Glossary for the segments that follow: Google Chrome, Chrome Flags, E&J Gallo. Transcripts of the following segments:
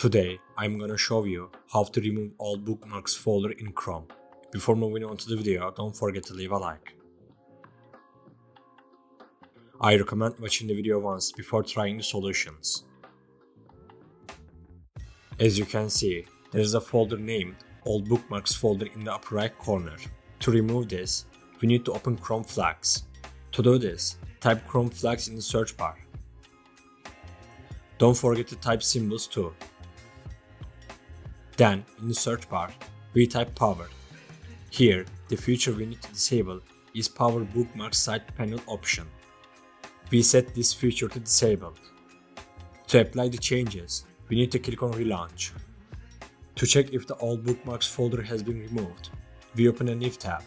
Today, I'm gonna show you how to remove all bookmarks folder in Chrome. Before moving on to the video, don't forget to leave a like. I recommend watching the video once before trying the solutions. As you can see, there is a folder named All Bookmarks folder in the upper right corner. To remove this, we need to open Chrome Flags. To do this, type Chrome Flags in the search bar. Don't forget to type symbols too. Then, in the search bar, we type Power. Here, the feature we need to disable is Power Bookmark Side Panel option. We set this feature to disabled. To apply the changes, we need to click on Relaunch. To check if the All Bookmarks folder has been removed, we open a new tab.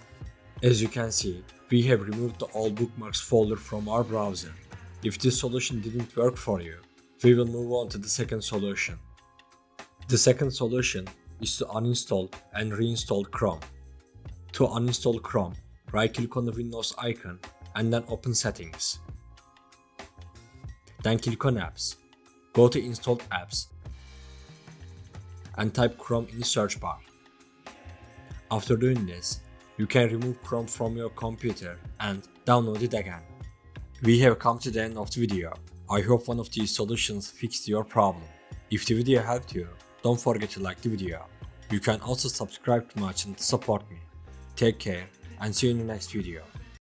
As you can see, we have removed the All Bookmarks folder from our browser. If this solution didn't work for you, we will move on to the second solution. The second solution is to uninstall and reinstall Chrome. To uninstall Chrome, right-click on the Windows icon and then open Settings. Then click on Apps. Go to Installed Apps and type Chrome in the search bar. After doing this, you can remove Chrome from your computer and download it again. We have come to the end of the video. I hope one of these solutions fixed your problem. If the video helped you, don't forget to like the video. You can also subscribe to my channel to support me. Take care and see you in the next video.